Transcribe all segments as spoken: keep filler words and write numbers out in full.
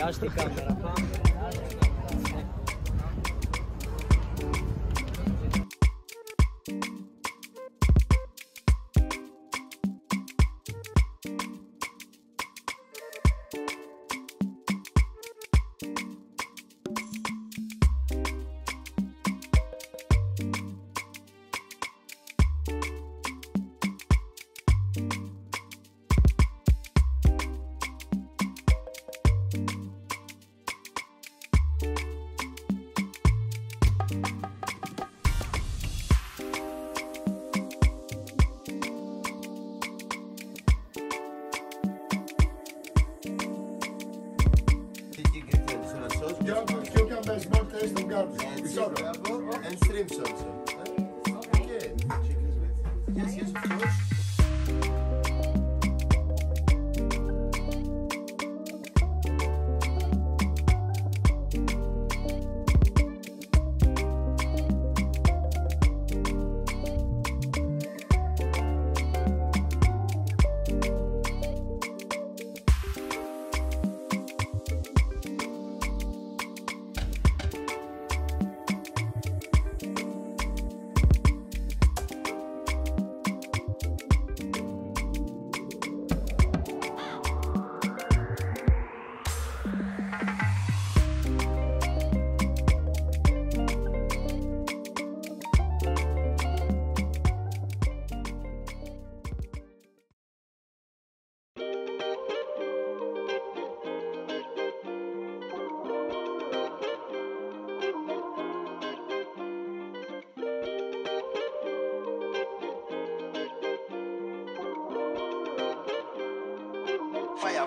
ia știi camera. And stream sauce. Okay. Yes, yes, of course. Fire,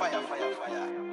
Fire, fire, fire, fire.